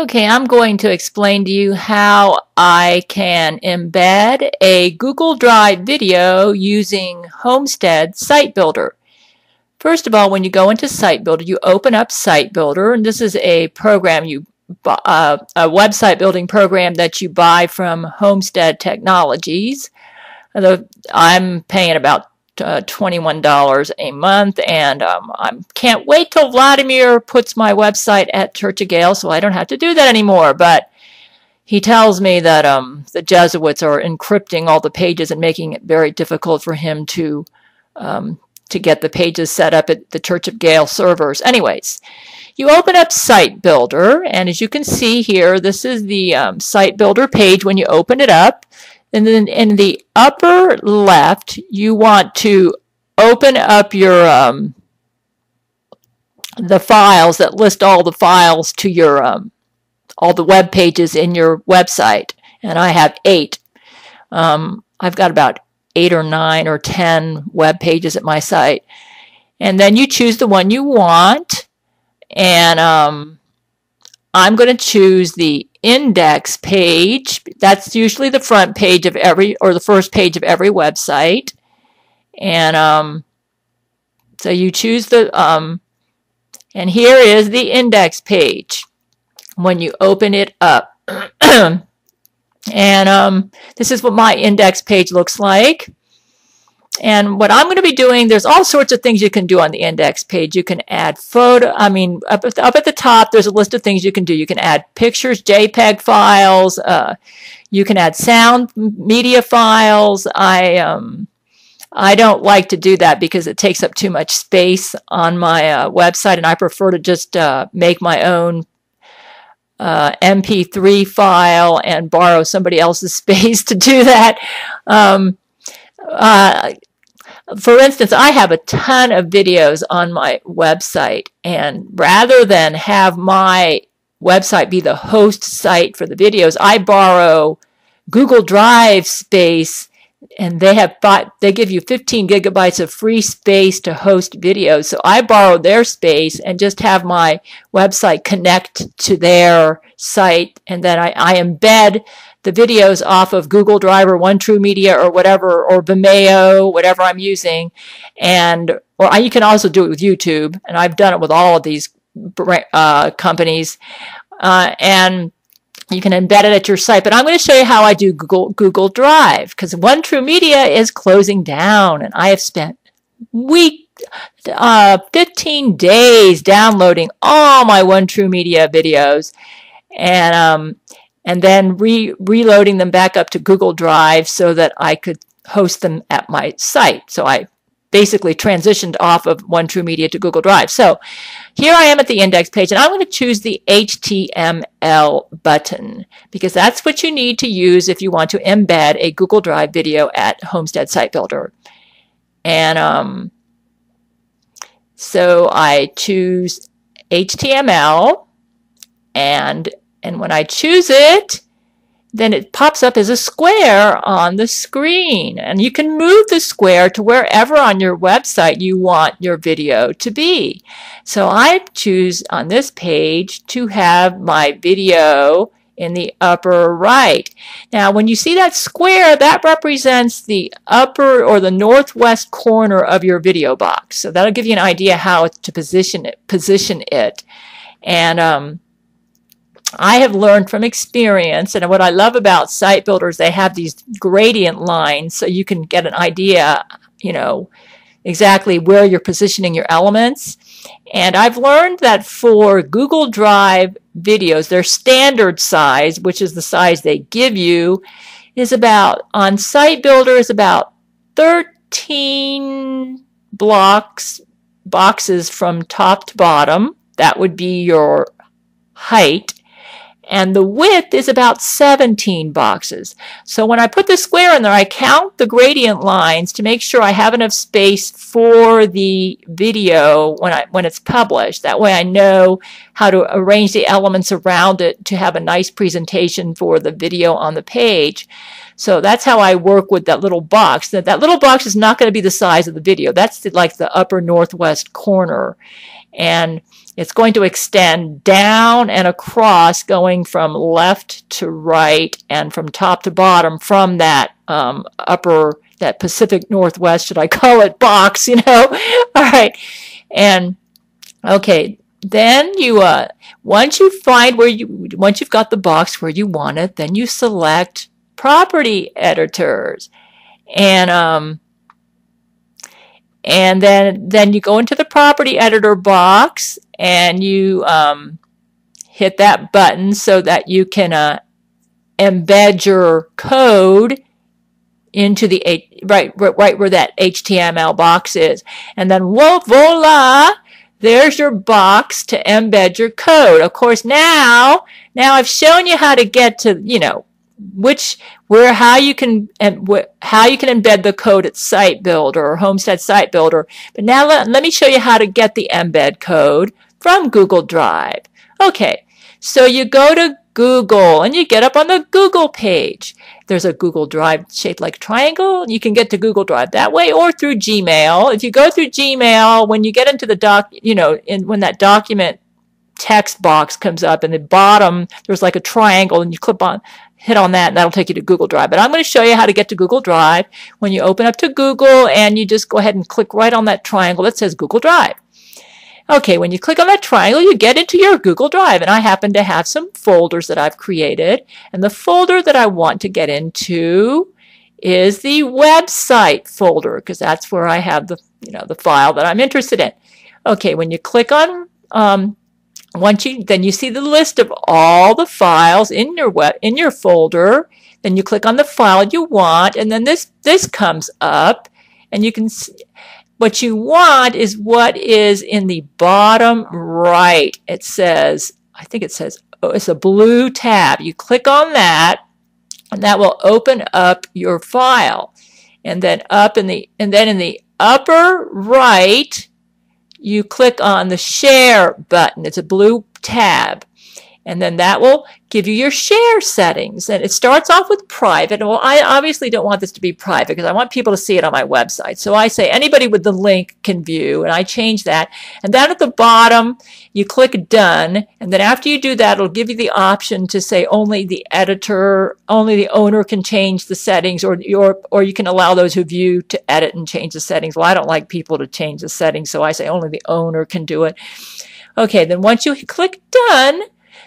Okay, I'm going to explain to you how I can embed a Google Drive video using Homestead Site Builder. First of all, when you go into Site Builder, you open up Site Builder, and this is a program a website building program that you buy from Homestead Technologies. I'm paying about $21 a month, and I can't wait till Vladimir puts my website at Church of Gale, so I don't have to do that anymore. But he tells me that the Jesuits are encrypting all the pages and making it very difficult for him to get the pages set up at the Church of Gale servers. Anyways, you open up Site Builder, and as you can see here, this is the Site Builder page when you open it up. And then in the upper left, you want to open up your the files that list all the files to your all the web pages in your website. And I have 8. I've got about 8 or 9 or 10 web pages at my site. And then you choose the one you want. And I'm going to choose the index page. That's usually the front page of every, or the first page of every website. And so you choose the, and here is the index page when you open it up. And this is what my index page looks like. And what I'm going to be doing, there's all sorts of things you can do on the index page. You can add photo, up at the top, there's a list of things you can do. You can add pictures, JPEG files. You can add sound media files. I don't like to do that because it takes up too much space on my website, and I prefer to just make my own MP3 file and borrow somebody else's space to do that. For instance, I have a ton of videos on my website, and rather than have my website be the host site for the videos, I borrow Google Drive space, and they give you 15 gigabytes of free space to host videos. So I borrow their space and just have my website connect to their site, and then I embed the videos off of Google Drive or One True Media or whatever, or Vimeo, whatever I'm using. And you can also do it with YouTube, and I've done it with all of these companies. And you can embed it at your site. But I'm going to show you how I do Google Drive, because One True Media is closing down, and I have spent 15 days downloading all my One True Media videos, and then reloading them back up to Google Drive so that I could host them at my site. So I basically transitioned off of One True Media to Google Drive. So here I am at the index page, and I'm going to choose the HTML button, because that's what you need to use if you want to embed a Google Drive video at Homestead Site Builder. And so I choose HTML, and when I choose it, then it pops up as a square on the screen. And you can move the square to wherever on your website you want your video to be. So I choose on this page to have my video in the upper right. Now, when you see that square, that represents the upper or the northwest corner of your video box. So that'll give you an idea how to position it. And I have learned from experience, and what I love about site builders, they have these gradient lines, so you can get an idea, you know, exactly where you're positioning your elements. And I've learned that for Google Drive videos, their standard size, which is the size they give you, is about, on Site Builder, is about 13 boxes from top to bottom. That would be your height. And the width is about 17 boxes. So when I put the square in there, I count the gradient lines to make sure I have enough space for the video when it's published. That way I know how to arrange the elements around it to have a nice presentation for the video on the page. So that's how I work with that little box. Now, that little box is not going to be the size of the video. That's like the upper northwest corner. And it's going to extend down and across, going from left to right and from top to bottom from that that Pacific Northwest, should I call it, box, you know? All right. And okay, then you once you find where you, once you've got the box where you want it, then you select property editors. And then you go into the property editor box and you hit that button so that you can embed your code into the right where that HTML box is. And then voila, there's your box to embed your code. Of course, now I've shown you how to get to, you know, how you can embed the code at Site Builder or Homestead Site Builder. But now let me show you how to get the embed code from Google Drive. Okay, so you go to Google and you get up on the Google page. There's a Google Drive shaped like a triangle. You can get to Google Drive that way or through Gmail. If you go through Gmail, when you get into the when that document text box comes up in the bottom, there's like a triangle and you hit on that and that'll take you to Google Drive. But I'm going to show you how to get to Google Drive. When you open up to Google and you just go ahead and click right on that triangle that says Google Drive. Okay, when you click on that triangle, you get into your Google Drive. And I happen to have some folders that I've created. And the folder that I want to get into is the website folder, because that's where I have the, you know, the file that I'm interested in. Okay, when you click on then you see the list of all the files in your folder. Then you click on the file you want, and then this comes up, and you can see what you want is what is in the bottom right. It says, I think it says, oh, it's a blue tab. You click on that, and that will open up your file. And then in the upper right, you click on the share button. It's a blue tab. And then that will give you your share settings. And it starts off with private. Well, I obviously don't want this to be private because I want people to see it on my website. So I say anybody with the link can view, and I change that. And down at the bottom, you click done. And then after you do that, it'll give you the option to say only the editor, only the owner can change the settings, or you can allow those who view to edit and change the settings. Well, I don't like people to change the settings, so I say only the owner can do it. Okay, then once you click done,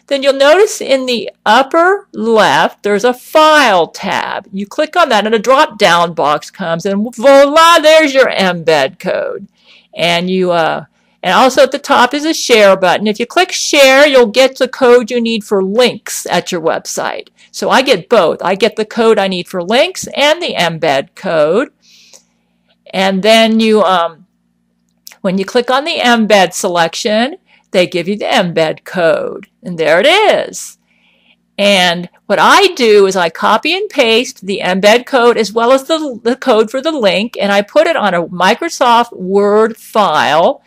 then you'll notice in the upper left, there's a file tab. You click on that and a drop-down box comes and voila, there's your embed code. And you, and also at the top is a share button. If you click share, you'll get the code you need for links at your website. So I get both. I get the code I need for links and the embed code. And then you, when you click on the embed selection, they give you the embed code. And there it is. And what I do is I copy and paste the embed code as well as the code for the link, and I put it on a Microsoft Word file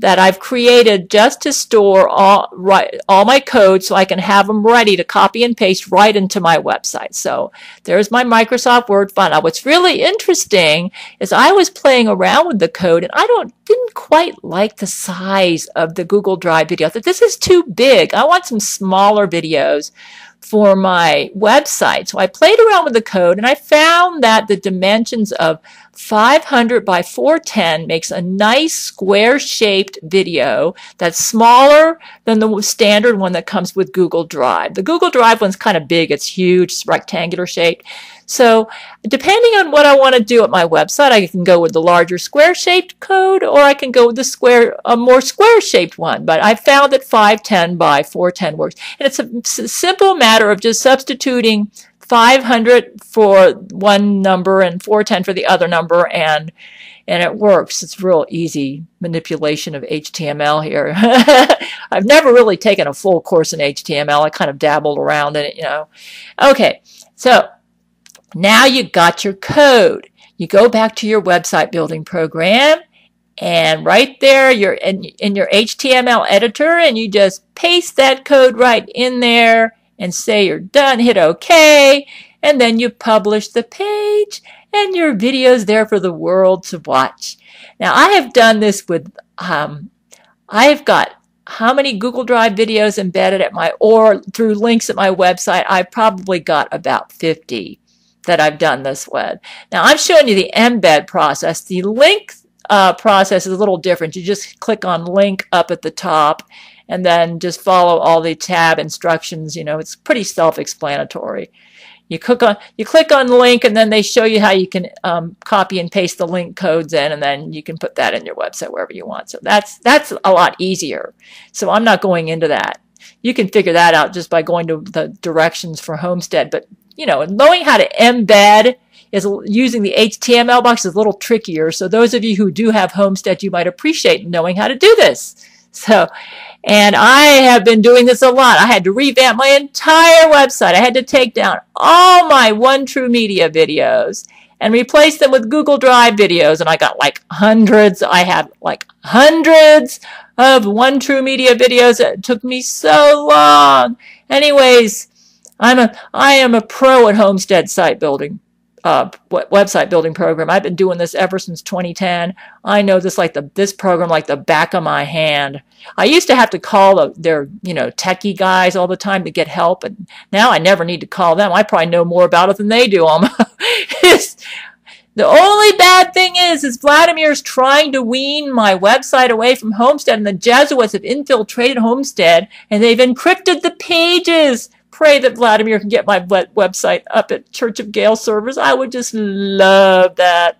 that I've created just to store all my code so I can have them ready to copy and paste right into my website. So there's my Microsoft Word file. Now what's really interesting is I was playing around with the code and I didn't quite like the size of the Google Drive video. I thought this is too big. I want some smaller videos for my website. So I played around with the code and I found that the dimensions of 500 by 410 makes a nice square-shaped video that's smaller than the standard one that comes with Google Drive. The Google Drive one's kind of big. It's huge. It's rectangular shaped. So depending on what I want to do at my website, I can go with the larger square-shaped code or I can go with the more square-shaped one. But I found that 510 by 410 works. And it's a simple matter of just substituting 500 for one number and 410 for the other number, and it works. It's real easy manipulation of HTML here. I've never really taken a full course in HTML. I kind of dabbled around in it, you know. Okay, so now you got your code. You go back to your website building program And right there, you're in your HTML editor, and you just paste that code right in there and say you're done, hit OK, and then you publish the page, and your video's there for the world to watch. Now, I have done this with, I've got how many Google Drive videos embedded at my, or through links at my website. I've probably got about 50 that I've done this with. Now, I'm showing you the embed process. The link process is a little different. You just click on link up at the top and then just follow all the tab instructions. You know, it's pretty self-explanatory. You click on link, and then they show you how you can copy and paste the link codes in, and then you can put that in your website wherever you want. So that's a lot easier. So I'm not going into that. You can figure that out just by going to the directions for Homestead. But, you know, knowing how to embed is using the HTML box is a little trickier. So those of you who do have Homestead, you might appreciate knowing how to do this. So, and I have been doing this a lot. I had to revamp my entire website. I had to take down all my One True Media videos and replace them with Google Drive videos. And I got like hundreds. I had like hundreds of One True Media videos. It took me so long. Anyways, I am a pro at Homestead Site Building. Website building program. I've been doing this ever since 2010. I know this like this program like the back of my hand. I used to have to call their, you know, techie guys all the time to get help, and now I never need to call them. I probably know more about it than they do almost. The only bad thing is Vladimir's trying to wean my website away from Homestead, and the Jesuits have infiltrated Homestead, and they've encrypted the pages. Pray that Vladimir can get my website up at Church of Gale servers. I would just love that.